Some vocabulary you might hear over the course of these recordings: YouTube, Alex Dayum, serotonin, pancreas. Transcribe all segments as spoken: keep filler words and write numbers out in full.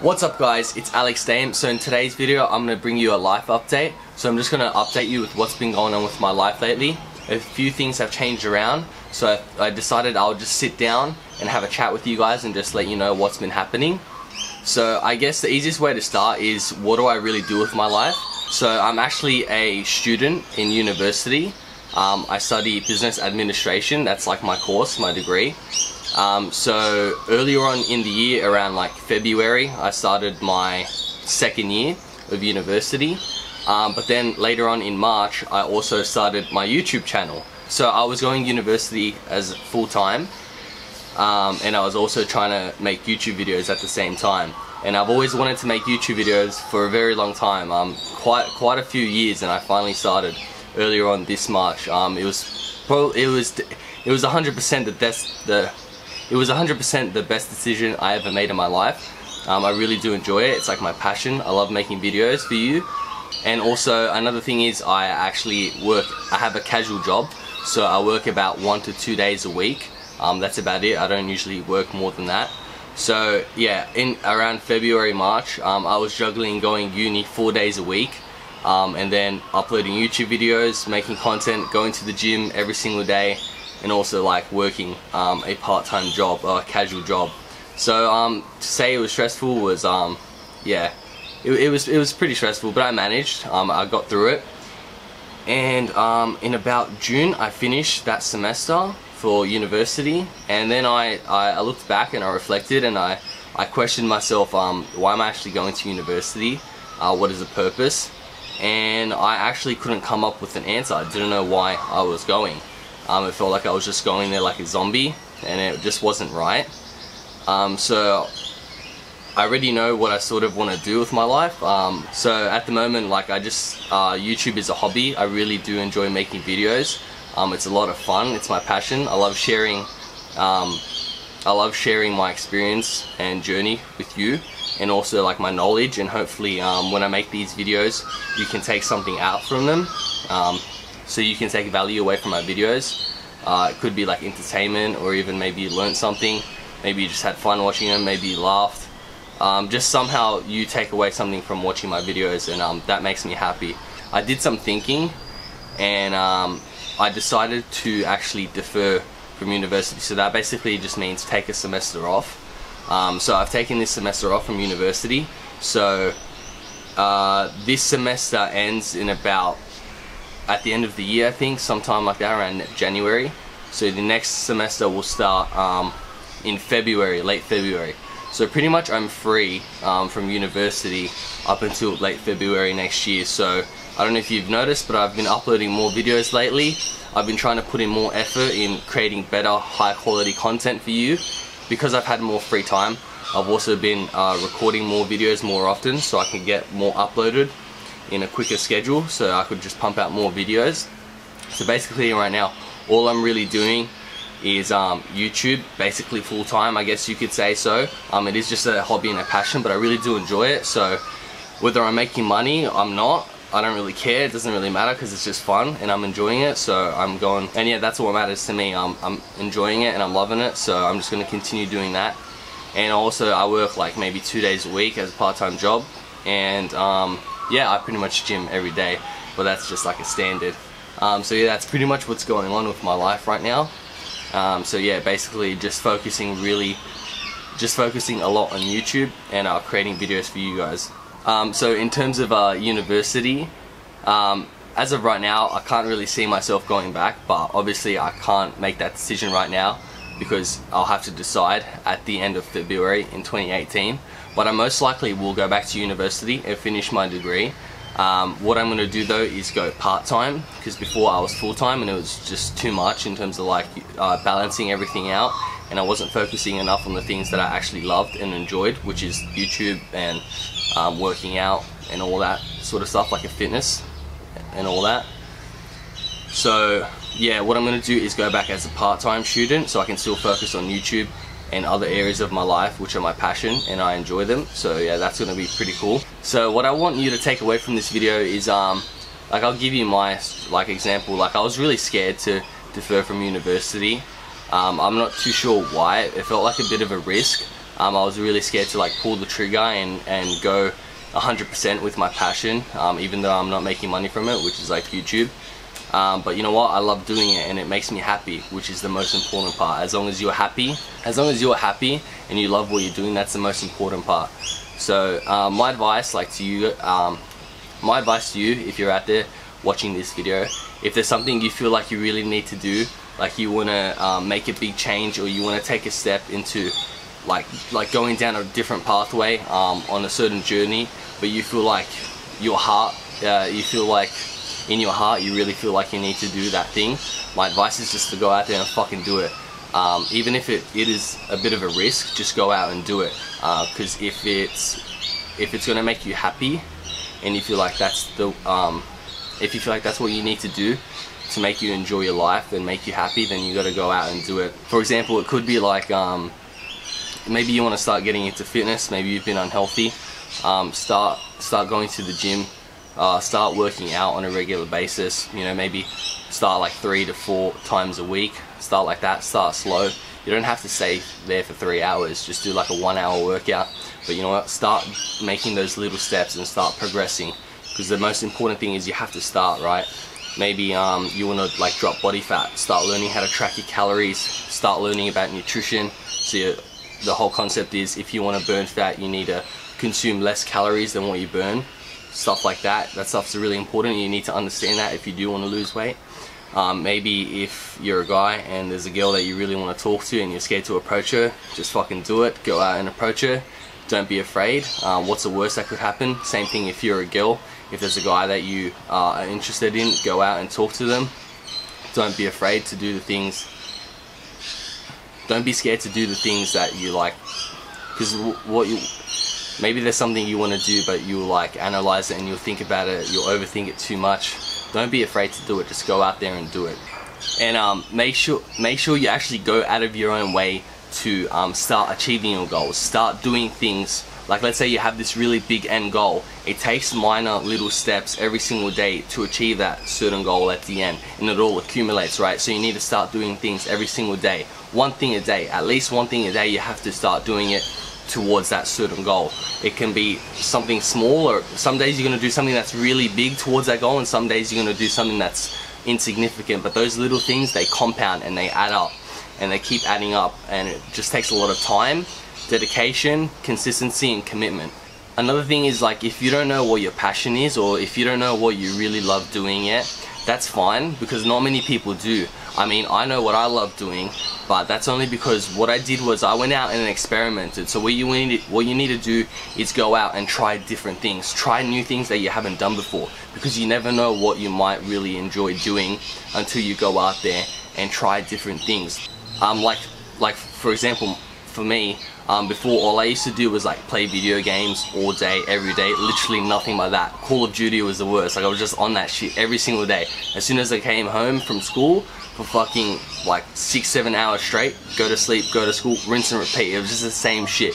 What's up guys, it's Alex Dayum. So in today's video I'm going to bring you a life update. So I'm just going to update you with what's been going on with my life lately. A few things have changed around, so I decided I'll just sit down and have a chat with you guys and just let you know what's been happening. So I guess the easiest way to start is, what do I really do with my life? So I'm actually a student in university. Um, I study business administration. That's like my course, my degree. Um, so earlier on in the year, around like February, I started my second year of university, um, but then later on in March I also started my YouTube channel. So I was going to university as full-time, um, and I was also trying to make YouTube videos at the same time, and I've always wanted to make YouTube videos for a very long time, um, quite quite a few years, and I finally started earlier on this March. Um, it was pro it was it was one hundred percent the best the It was one hundred percent the best decision I ever made in my life. Um, I really do enjoy it. It's like my passion. I love making videos for you. And also another thing is, I actually work, I have a casual job. So I work about one to two days a week. Um, that's about it. I don't usually work more than that. So yeah, in around February, March, um, I was juggling going uni four days a week. Um, and then uploading YouTube videos, making content, going to the gym every single day, and also like working um, a part-time job or a casual job. So um, to say it was stressful was, um, yeah, it, it was it was pretty stressful, but I managed. Um, I got through it, and um, in about June I finished that semester for university, and then I, I, I looked back and I reflected, and I, I questioned myself, um, why am I actually going to university? Uh, what is the purpose? And I actually couldn't come up with an answer. I didn't know why I was going. Um, it felt like I was just going there like a zombie, and it just wasn't right. Um, so I already know what I sort of want to do with my life. Um, so at the moment, like I just, uh, YouTube is a hobby. I really do enjoy making videos. Um, it's a lot of fun. It's my passion. I love sharing. Um, I love sharing my experience and journey with you, and also like my knowledge. And hopefully, um, when I make these videos, you can take something out from them. Um, So you can take value away from my videos. Uh, it could be like entertainment, or even maybe you learned something, maybe you just had fun watching them, maybe you laughed. Um, just somehow you take away something from watching my videos, and um, that makes me happy. I did some thinking, and um, I decided to actually defer from university. So that basically just means take a semester off. Um, so I've taken this semester off from university. So uh, this semester ends in about, at the end of the year I think, sometime like that, around January. So the next semester will start um, in February, late February. So pretty much I'm free um, from university up until late February next year. So I don't know if you've noticed, but I've been uploading more videos lately. I've been trying to put in more effort in creating better, high quality content for you. Because I've had more free time, I've also been uh, recording more videos more often, so I can get more uploaded in a quicker schedule, so I could just pump out more videos. So basically right now all I'm really doing is um, YouTube, basically full-time, I guess you could say. So um, it is just a hobby and a passion, but I really do enjoy it. So whether I'm making money, I'm not, I don't really care, it doesn't really matter, because it's just fun and I'm enjoying it. So I'm going, and yeah, that's what matters to me. um, I'm enjoying it and I'm loving it, so I'm just going to continue doing that. And also I work like maybe two days a week as a part-time job, and um, yeah, I pretty much gym every day, but that's just like a standard. Um, so yeah, that's pretty much what's going on with my life right now. Um, so yeah, basically just focusing really, just focusing a lot on YouTube, and uh, creating videos for you guys. Um, so in terms of uh, university, um, as of right now, I can't really see myself going back, but obviously I can't make that decision right now, because I'll have to decide at the end of February in twenty eighteen. But I most likely will go back to university and finish my degree. Um, what I'm going to do though is go part-time, because before I was full-time and it was just too much in terms of like uh, balancing everything out, and I wasn't focusing enough on the things that I actually loved and enjoyed, which is YouTube and um, working out and all that sort of stuff, like a fitness and all that. So yeah, what I'm going to do is go back as a part-time student, so I can still focus on YouTube and other areas of my life which are my passion, and I enjoy them. So yeah, that's going to be pretty cool. So what I want you to take away from this video is, um, like I'll give you my like example. Like I was really scared to defer from university. Um, I'm not too sure why. It felt like a bit of a risk. Um, I was really scared to like pull the trigger and, and go one hundred percent with my passion, um, even though I'm not making money from it, which is like YouTube. Um, but you know what, I love doing it and it makes me happy, which is the most important part. As long as you're happy, as long as you're happy and you love what you're doing, that's the most important part. So um, my advice like to you, um, my advice to you if you're out there watching this video, if there's something you feel like you really need to do, like you want to um, make a big change, or you want to take a step into like like going down a different pathway um, on a certain journey, but you feel like your heart, uh, you feel like in your heart you really feel like you need to do that thing, my advice is just to go out there and fucking do it. Um, even if it, it is a bit of a risk, just go out and do it, because uh, if it's if it's gonna make you happy and you feel like that's the um, if you feel like that's what you need to do to make you enjoy your life and make you happy, then you gotta go out and do it. For example, it could be like um, maybe you want to start getting into fitness, maybe you've been unhealthy, um, start start going to the gym. Uh, start working out on a regular basis, you know, maybe start like three to four times a week, start like that, start slow. You don't have to stay there for three hours, just do like a one hour workout, but you know what, start making those little steps and start progressing, because the most important thing is you have to start, right? Maybe um, you want to like drop body fat, start learning how to track your calories, start learning about nutrition. So you're, the whole concept is if you want to burn fat, you need to consume less calories than what you burn. Stuff like that, that stuff's really important. You need to understand that if you do want to lose weight. Um, maybe if you're a guy and there's a girl that you really want to talk to and you're scared to approach her, just fucking do it. Go out and approach her. Don't be afraid. Um, what's the worst that could happen? Same thing if you're a girl. If there's a guy that you uh, are interested in, go out and talk to them. Don't be afraid to do the things. Don't be scared to do the things that you like, because what you... Maybe there's something you want to do, but you'll like analyze it and you'll think about it, you'll overthink it too much. Don't be afraid to do it, just go out there and do it. And um, make sure make sure you actually go out of your own way to um, start achieving your goals. Start doing things, like let's say you have this really big end goal. It takes minor little steps every single day to achieve that certain goal at the end, and it all accumulates, right? So you need to start doing things every single day. One thing a day, at least one thing a day, you have to start doing it towards that certain goal. It can be something small, or some days you're going to do something that's really big towards that goal, and some days you're going to do something that's insignificant, but those little things, they compound and they add up and they keep adding up, and it just takes a lot of time, dedication, consistency and commitment. Another thing is, like, if you don't know what your passion is, or if you don't know what you really love doing yet, that's fine, because not many people do. I mean, I know what I love doing, but that's only because what I did was I went out and experimented. So what you need, what you need to do is go out and try different things. Try new things that you haven't done before, because you never know what you might really enjoy doing until you go out there and try different things. Um, like, like for example, for me, um, before, all I used to do was like play video games all day, every day, literally nothing like that. Call of Duty was the worst. Like, I was just on that shit every single day. As soon as I came home from school, for fucking like six, seven hours straight, go to sleep, go to school, rinse and repeat. It was just the same shit.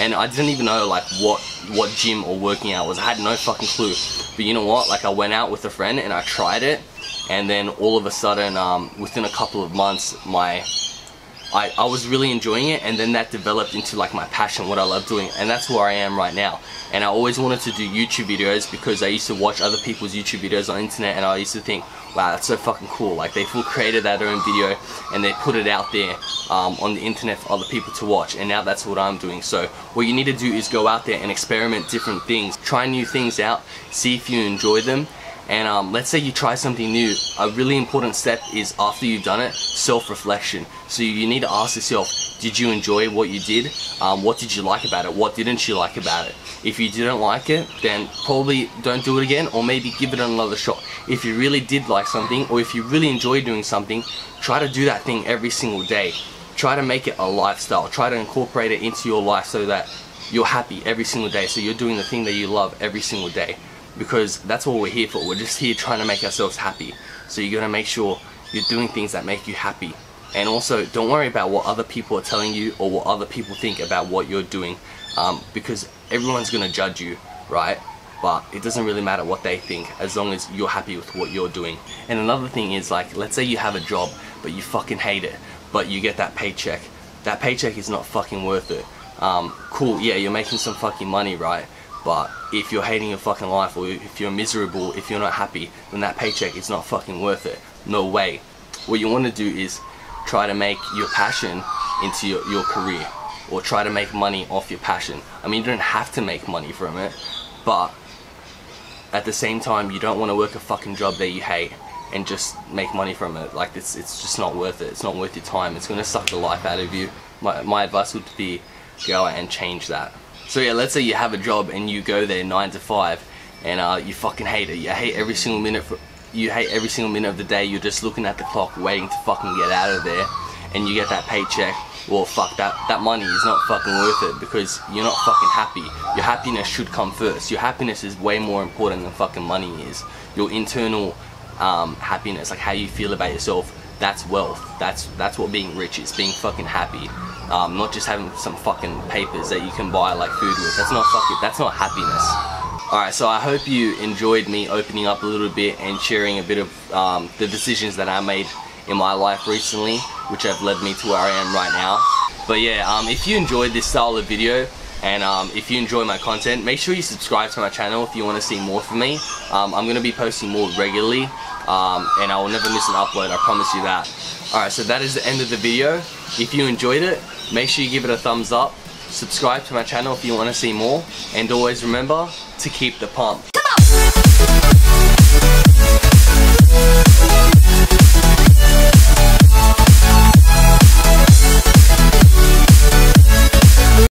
And I didn't even know like what, what gym or working out was. I had no fucking clue. But you know what? Like, I went out with a friend and I tried it. And then all of a sudden, um, within a couple of months, my... I, I was really enjoying it, and then that developed into like my passion, what I love doing, and that's where I am right now. And I always wanted to do YouTube videos, because I used to watch other people's YouTube videos on the internet, and I used to think, wow, that's so fucking cool. Like, they've all created their own video and they put it out there um, on the internet for other people to watch, and now that's what I'm doing. So what you need to do is go out there and experiment different things, try new things out, see if you enjoy them. And um, let's say you try something new, a really important step is, after you've done it, self-reflection. So you need to ask yourself, did you enjoy what you did? Um, what did you like about it? What didn't you like about it? If you didn't like it, then probably don't do it again, or maybe give it another shot. If you really did like something, or if you really enjoy doing something, try to do that thing every single day. Try to make it a lifestyle. Try to incorporate it into your life so that you're happy every single day, so you're doing the thing that you love every single day. Because that's what we're here for. We're just here trying to make ourselves happy. So you're gonna make sure you're doing things that make you happy. And also, don't worry about what other people are telling you or what other people think about what you're doing, um, because everyone's gonna judge you, right? But it doesn't really matter what they think, as long as you're happy with what you're doing. And another thing is, like, let's say you have a job but you fucking hate it, but you get that paycheck. That paycheck is not fucking worth it. um, cool, yeah, you're making some fucking money, right? But if you're hating your fucking life, or if you're miserable, if you're not happy, then that paycheck is not fucking worth it. No way. What you want to do is try to make your passion into your, your career, or try to make money off your passion. I mean, you don't have to make money from it, but at the same time, you don't want to work a fucking job that you hate and just make money from it. Like, it's, it's just not worth it. It's not worth your time. It's going to suck the life out of you. My, my advice would be go out and change that. So yeah, let's say you have a job and you go there nine to five, and uh, you fucking hate it. You hate every single minute. For, you hate every single minute of the day. You're just looking at the clock, waiting to fucking get out of there, and you get that paycheck. Well, fuck that. That money is not fucking worth it because you're not fucking happy. Your happiness should come first. Your happiness is way more important than fucking money is. Your internal um, happiness, like how you feel about yourself, that's wealth. That's that's what being rich is. Being fucking happy. Um, not just having some fucking papers that you can buy like food with. That's not fucking, that's not happiness. Alright, so I hope you enjoyed me opening up a little bit and sharing a bit of um, the decisions that I made in my life recently, which have led me to where I am right now. But yeah, um, if you enjoyed this style of video, and um, if you enjoy my content, make sure you subscribe to my channel if you want to see more from me. Um, I'm going to be posting more regularly, um, and I will never miss an upload, I promise you that. Alright, so that is the end of the video. If you enjoyed it, make sure you give it a thumbs up, subscribe to my channel if you want to see more, and always remember to keep the pump. Come on!